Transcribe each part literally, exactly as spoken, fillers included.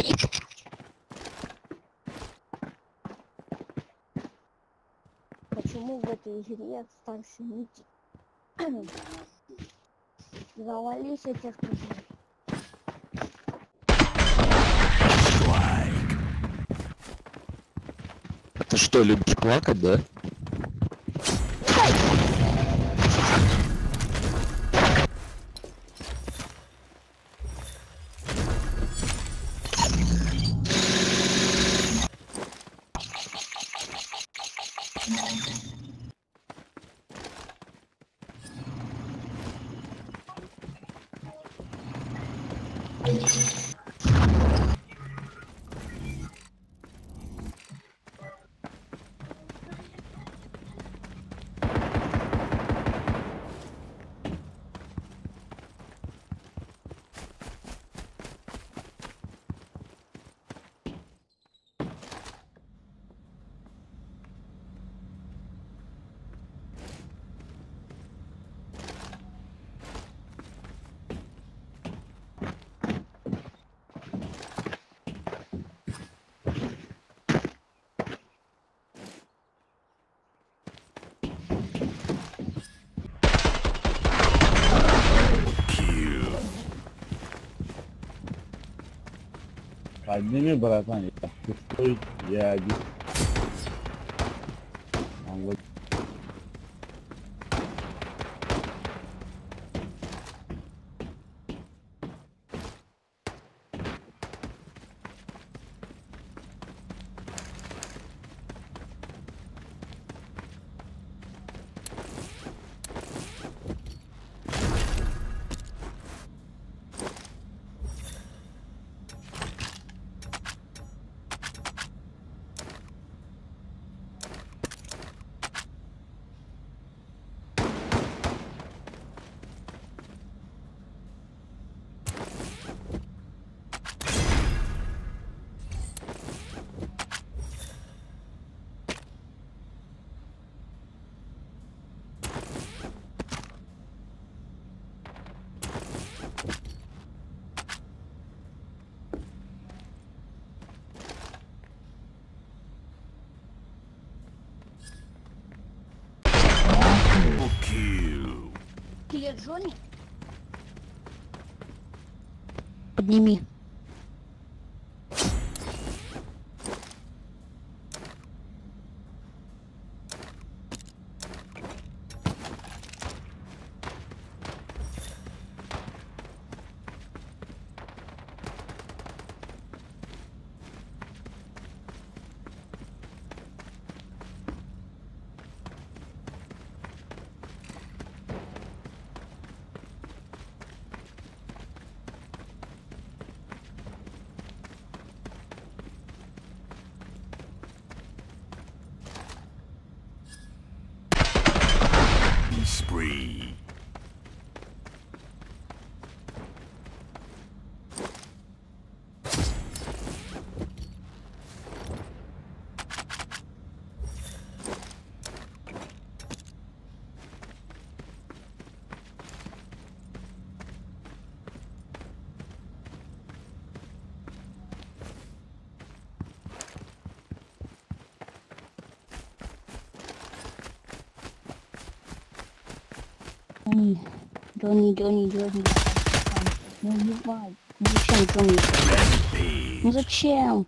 Ходить. Почему в этой игре остался Ники? Завались этих людей. Ты что, любишь плакать, да? Подними, братан, я пустой, я один. Вот. Джонни? Подними. Джонни, Джонни, Джонни, ну убивай, ну зачем, Джонни, ну зачем?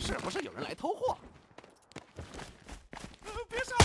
是不是有人来偷货？别上！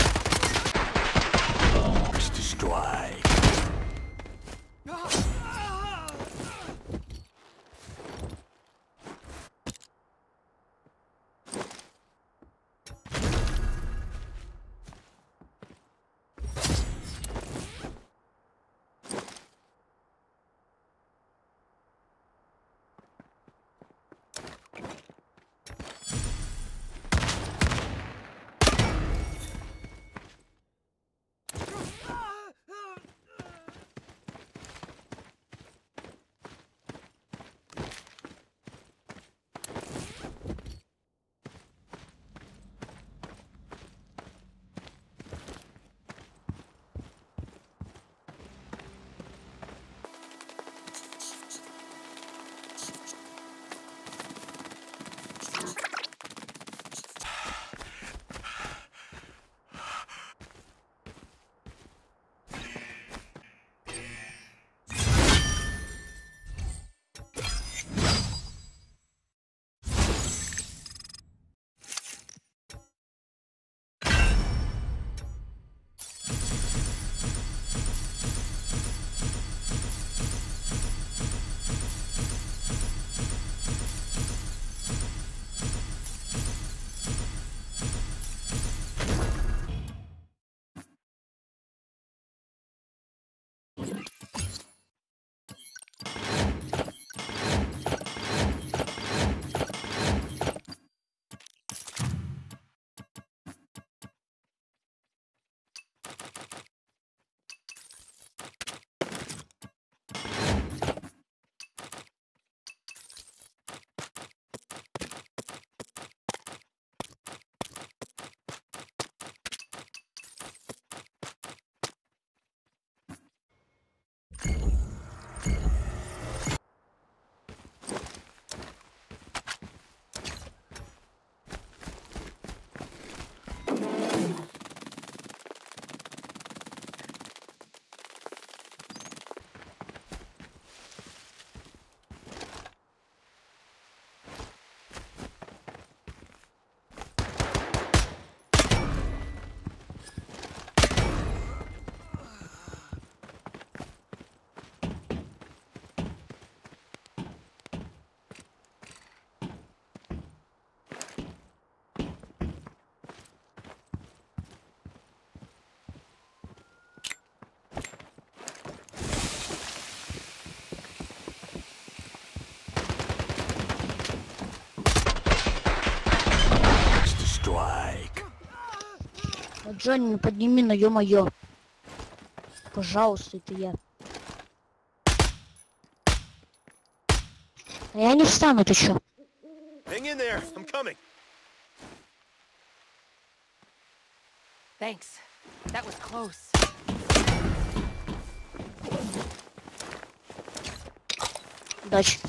Джонни, подними, ну ё-моё. Пожалуйста, это я. А я не встану, ты чё? Hang in there, I'm coming. Thanks. That was close. Удачи.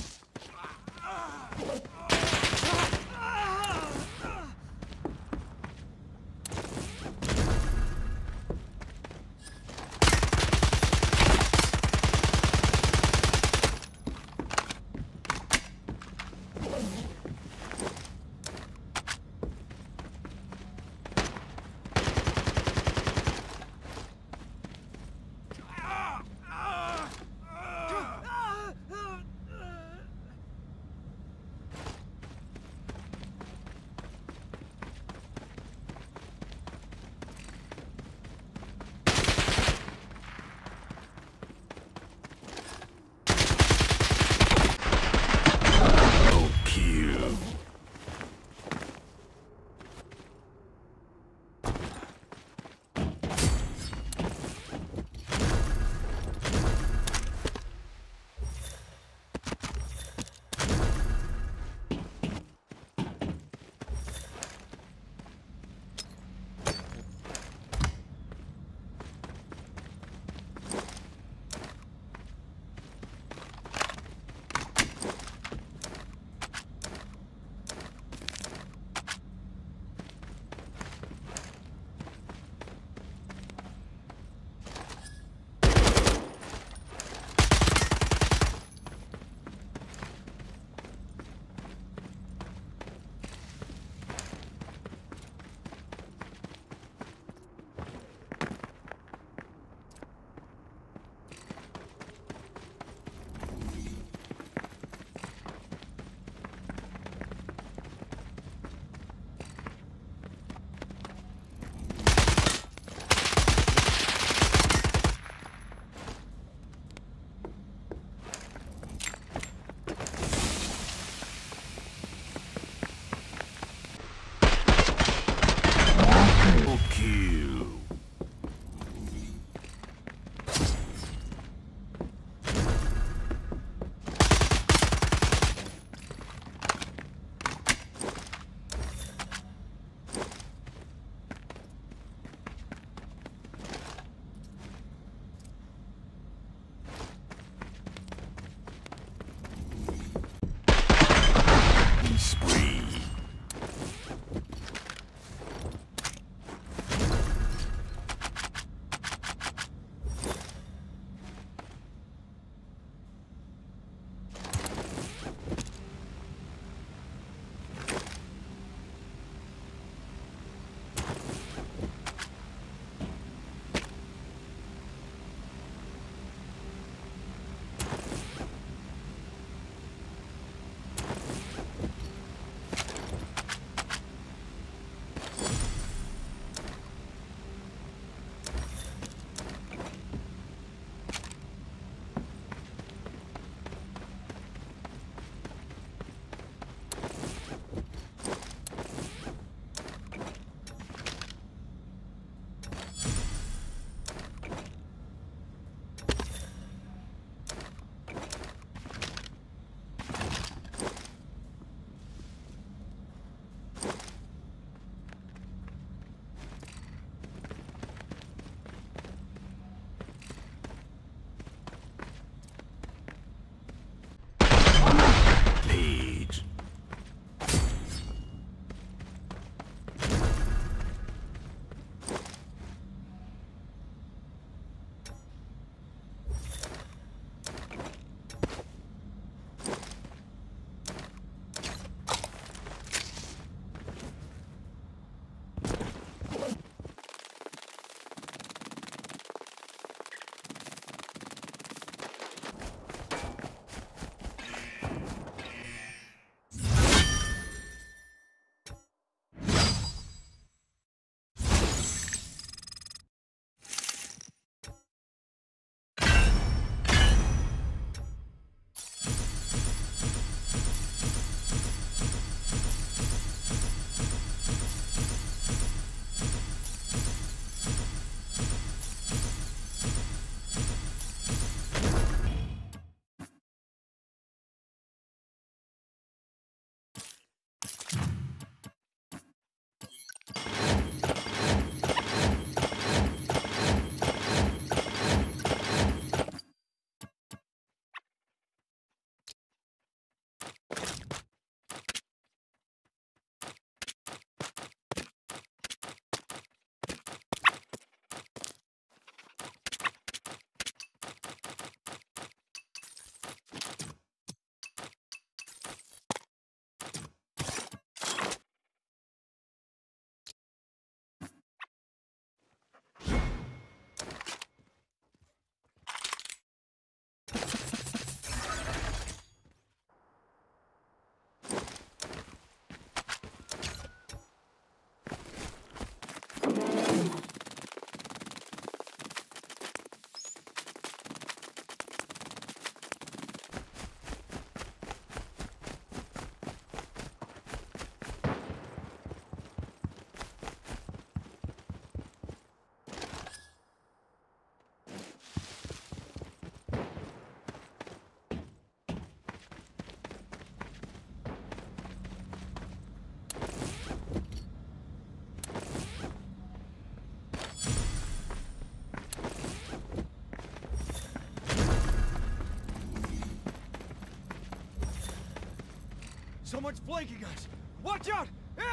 Someone's flanking us. Watch out!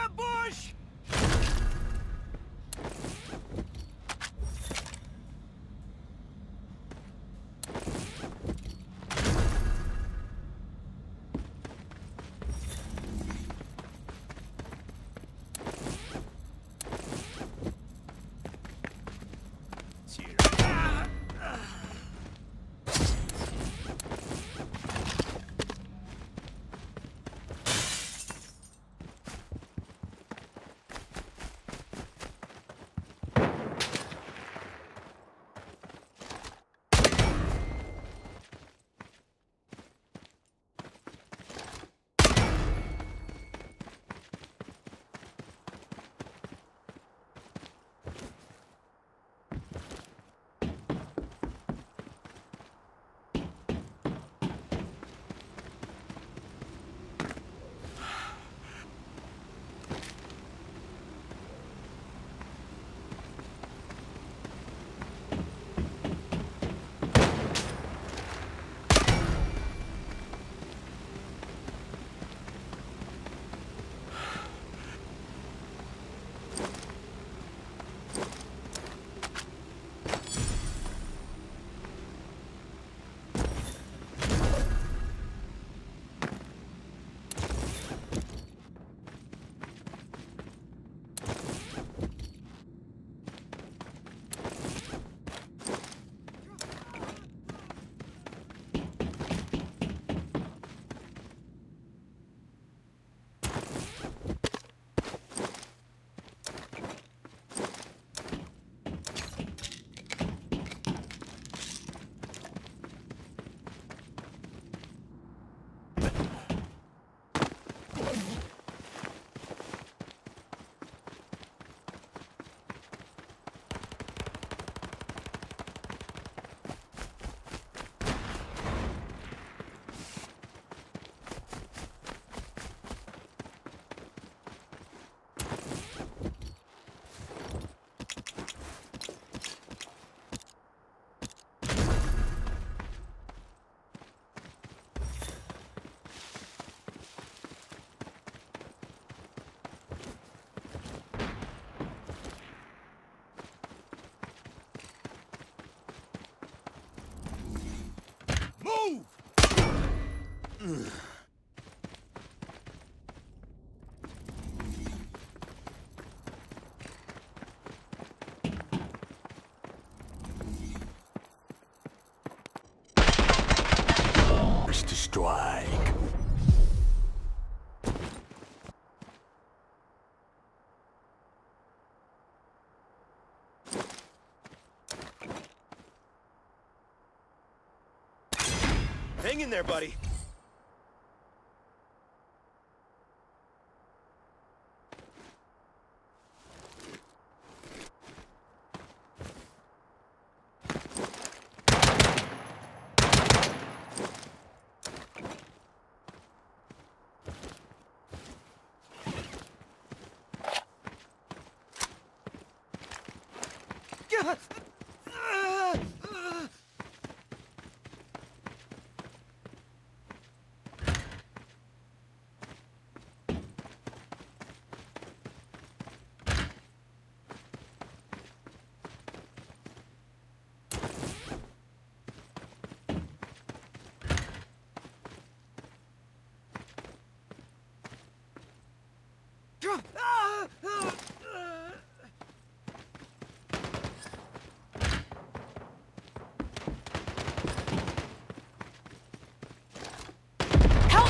Ambush! Ugh. Hang in there, buddy. Help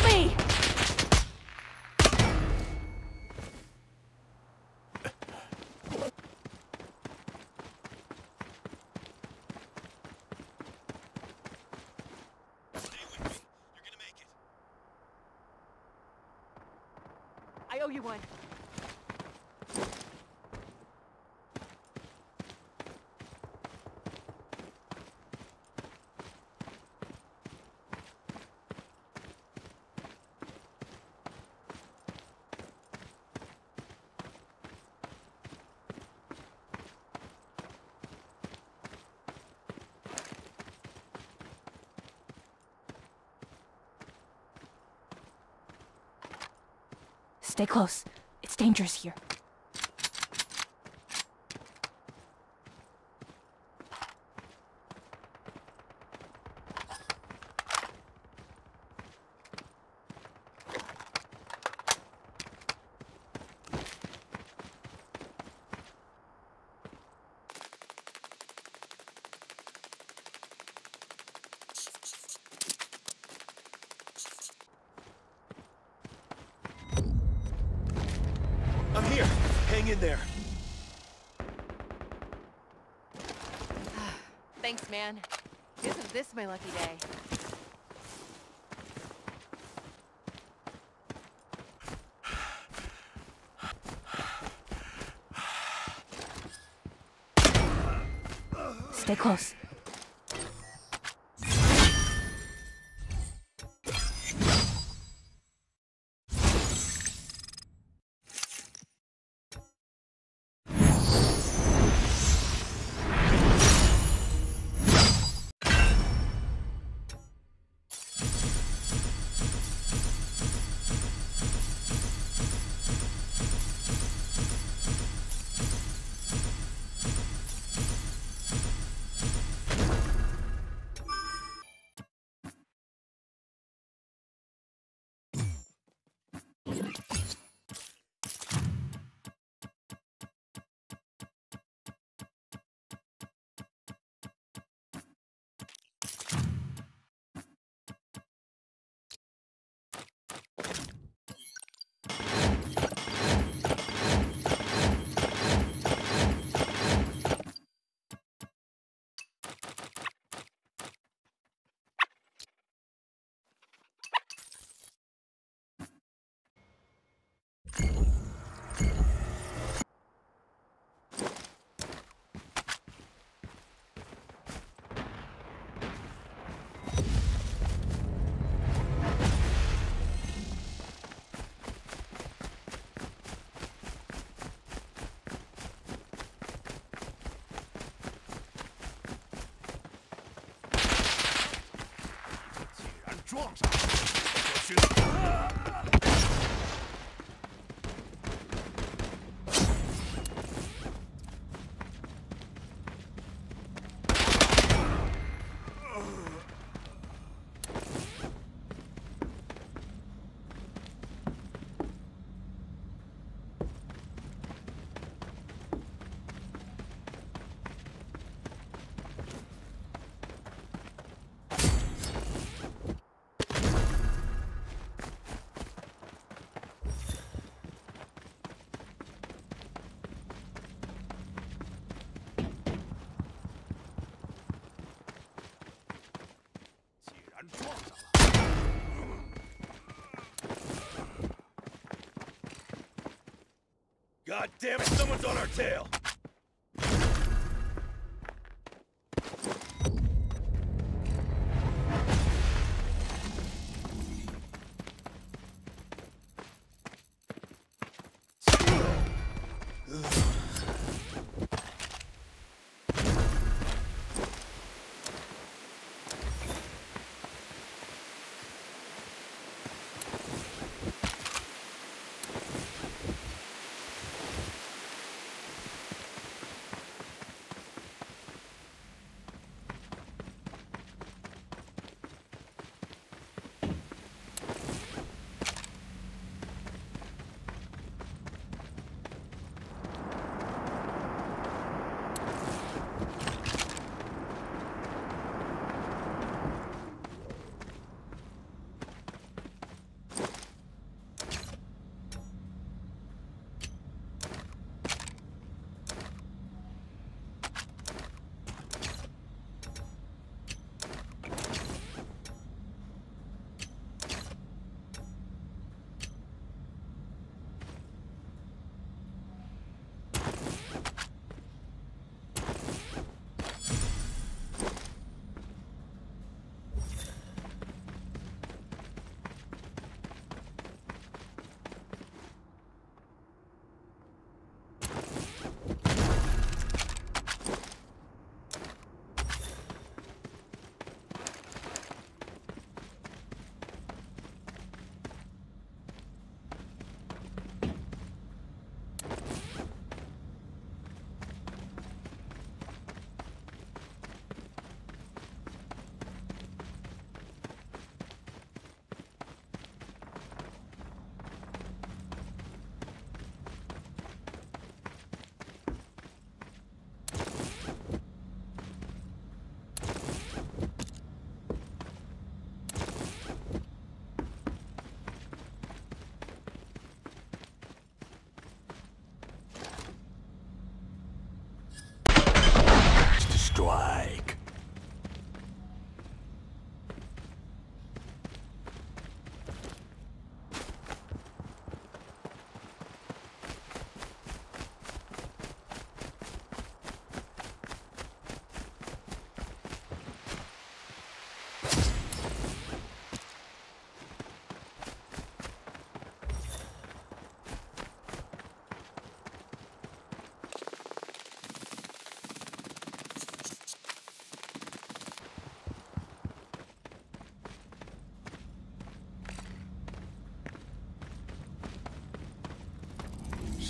me! I owe you one. Stay close. It's dangerous here. In there. Thanks, man. Isn't this my lucky day? Stay close. God damn it, someone's on our tail! strike.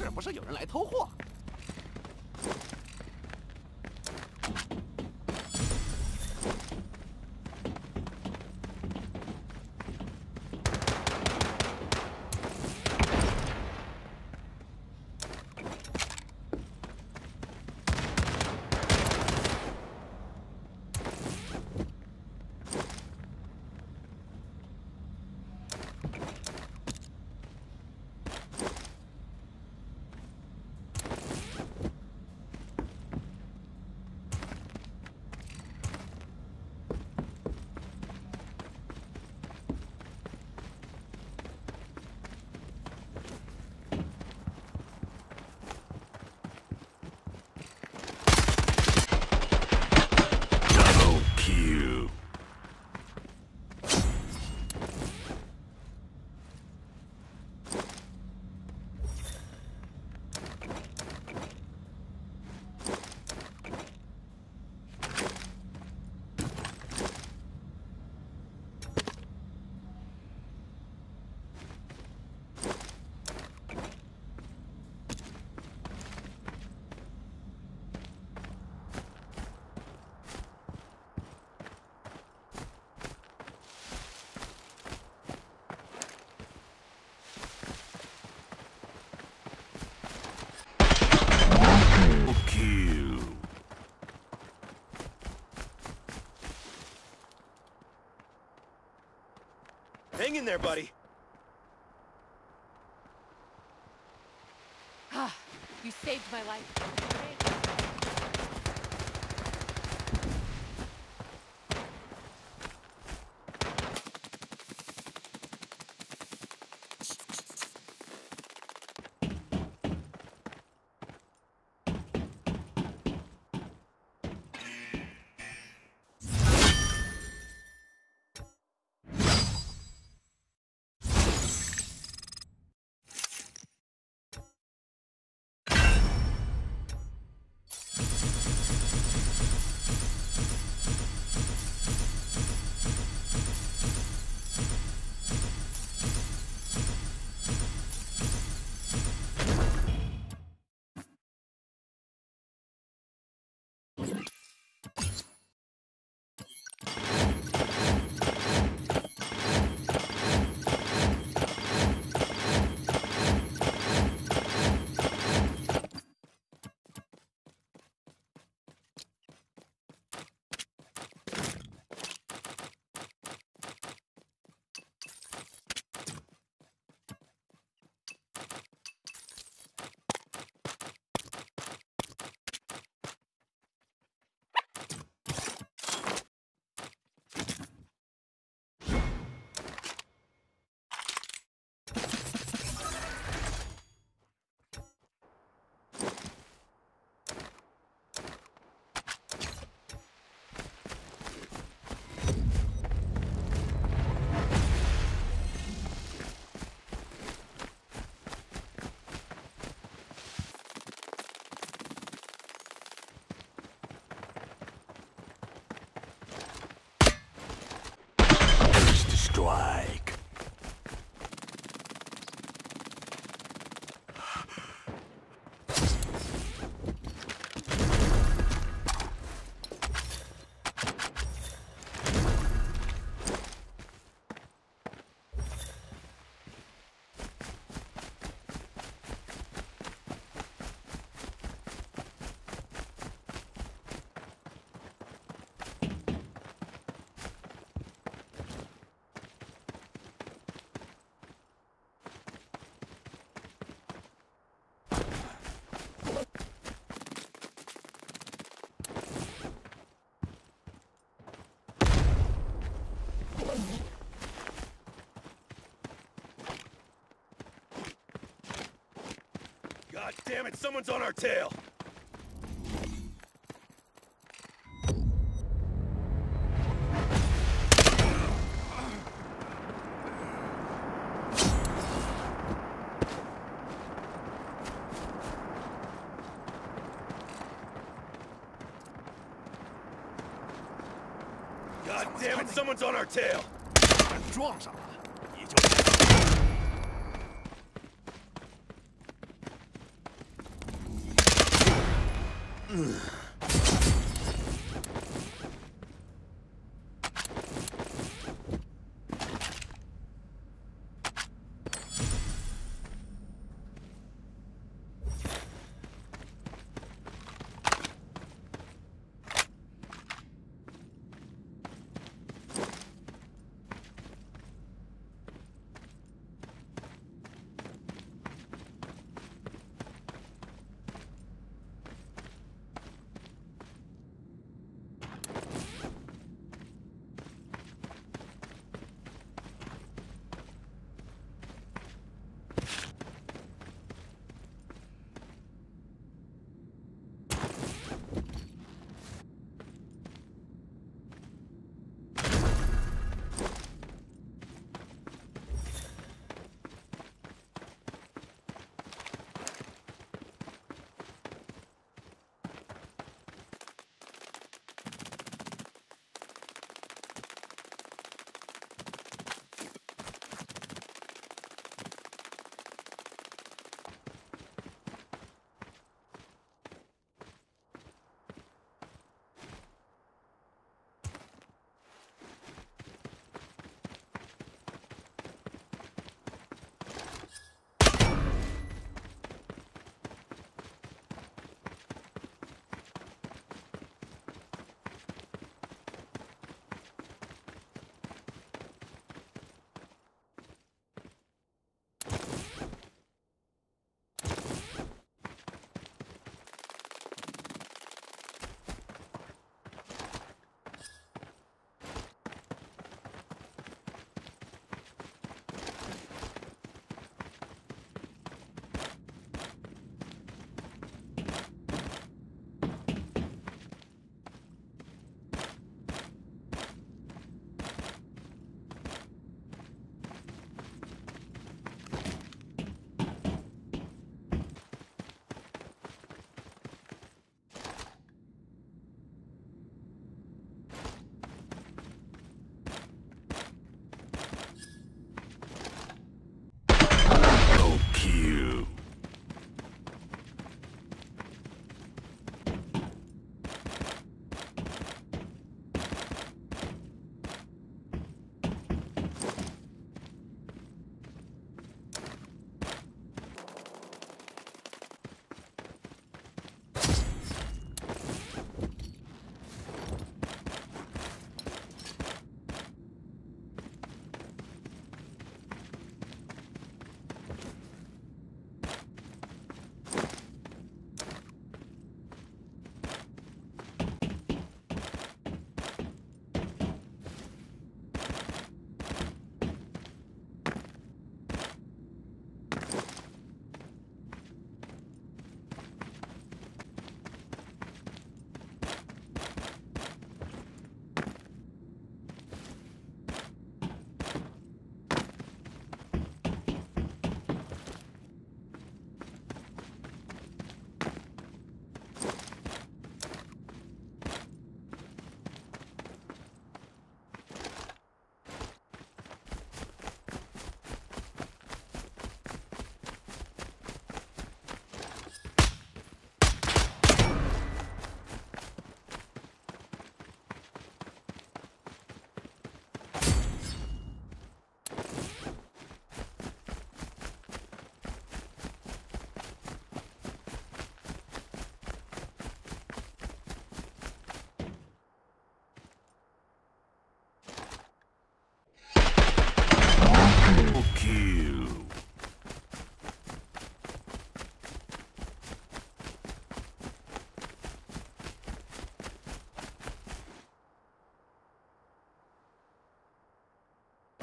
是不是有人来偷货？Hang in there, buddy. Ah, you saved my life. God damn it, someone's on our tail! God damn it, someone's on our tail! 撞上了，也就。嗯。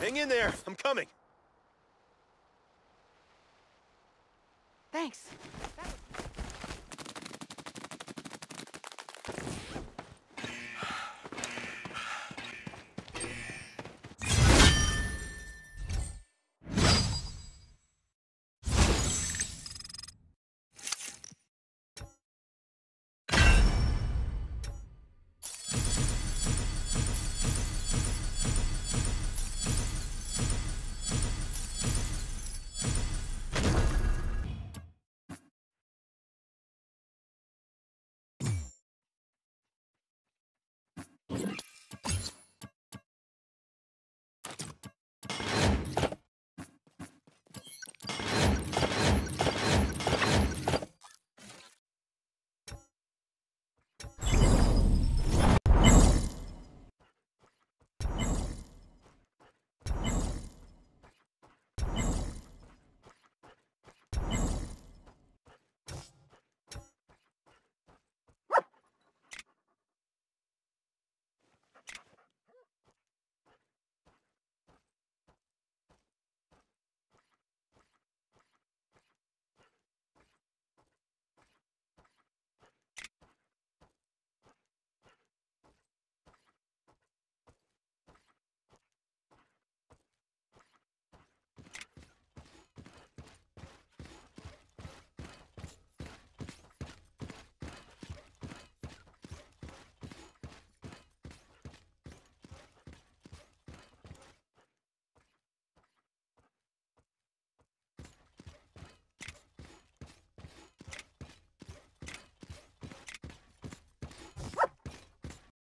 Hang in there, I'm coming. Thanks. Thanks. That was...